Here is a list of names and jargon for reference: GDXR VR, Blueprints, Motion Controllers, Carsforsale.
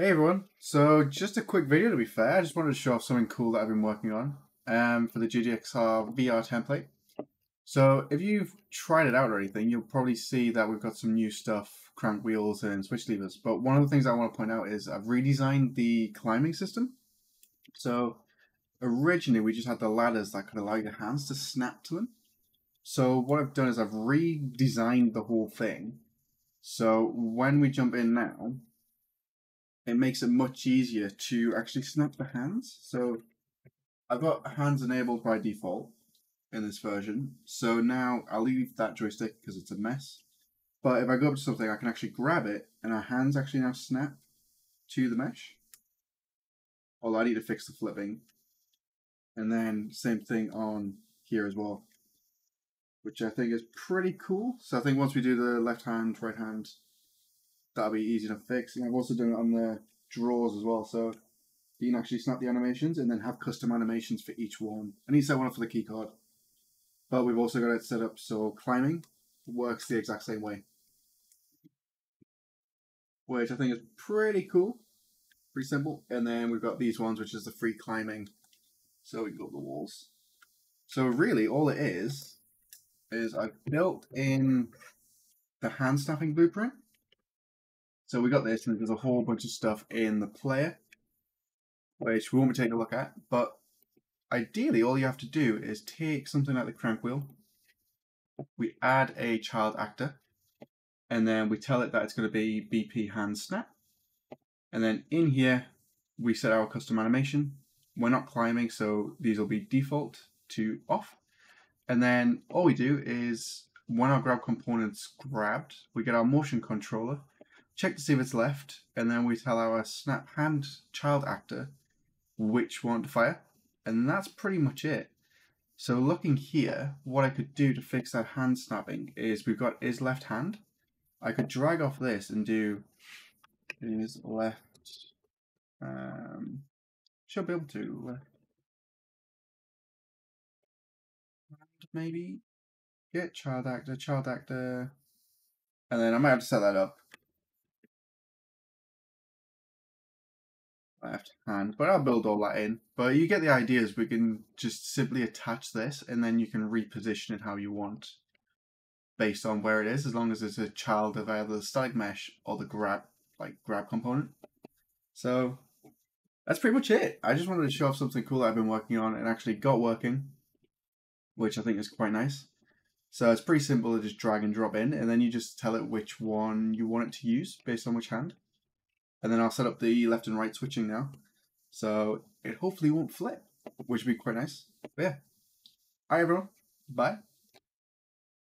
Hey everyone, so just a quick video to be fair. I just wanted to show off something cool that I've been working on for the GDXR VR template. So if you've tried it out or anything, you'll probably see that we've got some new stuff, crank wheels and switch levers. But one of the things I want to point out is I've redesigned the climbing system. So originally we just had the ladders that could allow your hands to snap to them. So what I've done is I've redesigned the whole thing. So when we jump in now, it makes it much easier to actually snap the hands. So I've got hands enabled by default in this version. So now I'll leave that joystick because it's a mess. But if I go up to something, I can actually grab it and our hands actually now snap to the mesh. Although I need to fix the flipping. And then same thing on here as well, which I think is pretty cool. So I think once we do the left hand, right hand, that'll be easy to fix. And I've also done it on the drawers as well, so you can actually snap the animations and then have custom animations for each one. I need to set one up for the key card, but we've also got it set up so climbing works the exact same way, which I think is pretty cool, pretty simple. And then we've got these ones, which is the free climbing, so we can go up the walls. So really all it is I've built in the hand snapping blueprint. So we got this, and there's a whole bunch of stuff in the player, which we won't be taking a look at, but ideally all you have to do is take something like the crank wheel, we add a child actor, and then we tell it that it's going to be BP hand snap. And then in here, we set our custom animation. We're not climbing, so these will be default to off. And then all we do is when our grab component's grabbed, we get our motion controller, check to see if it's left, and then we tell our snap hand child actor which one to fire, and that's pretty much it. So looking here, what I could do to fix that hand snapping is we've got is left hand. I could drag off this and do is left, should be able to left hand maybe, get child actor, and then I might have to set that up. Left hand, but I'll build all that in. But you get the ideas. We can just simply attach this and then you can reposition it how you want based on where it is, as long as it's a child of either the static mesh or the grab component. So that's pretty much it. I just wanted to show off something cool that I've been working on and actually got working, which I think is quite nice. So it's pretty simple to just drag and drop in, and then you just tell it which one you want it to use based on which hand. And then I'll set up the left and right switching now, so it hopefully won't flip, which would be quite nice. But yeah. Alright everyone, bye.